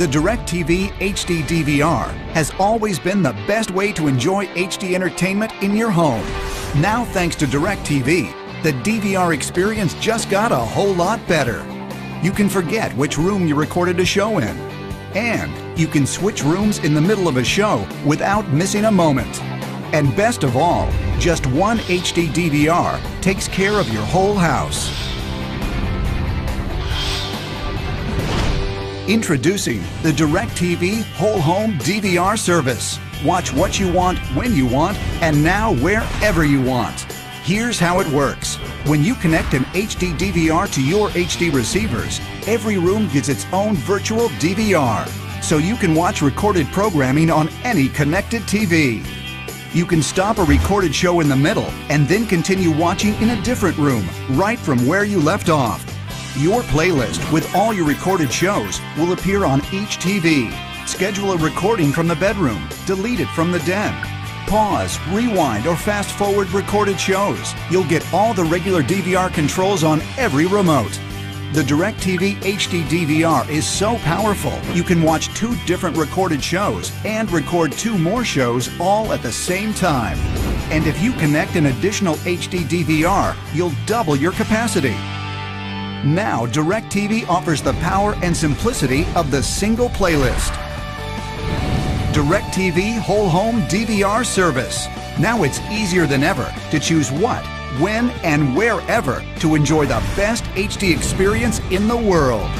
The DirecTV HD DVR has always been the best way to enjoy HD entertainment in your home. Now, thanks to DirecTV, the DVR experience just got a whole lot better. You can forget which room you recorded a show in, and you can switch rooms in the middle of a show without missing a moment. And best of all, just one HD DVR takes care of your whole house. Introducing the DirecTV Whole Home DVR service. Watch what you want, when you want, and now wherever you want. Here's how it works. When you connect an HD DVR to your HD receivers, every room gets its own virtual DVR, so you can watch recorded programming on any connected TV. You can stop a recorded show in the middle and then continue watching in a different room, right from where you left off. Your playlist with all your recorded shows will appear on each TV. Schedule a recording from the bedroom, delete it from the den. Pause, rewind, or fast forward recorded shows. You'll get all the regular DVR controls on every remote. The DirecTV HD DVR is so powerful, you can watch two different recorded shows and record two more shows all at the same time. And if you connect an additional HD DVR, you'll double your capacity. Now, DirecTV offers the power and simplicity of the single playlist. DirecTV Whole Home DVR service. Now it's easier than ever to choose what, when, and wherever to enjoy the best HD experience in the world.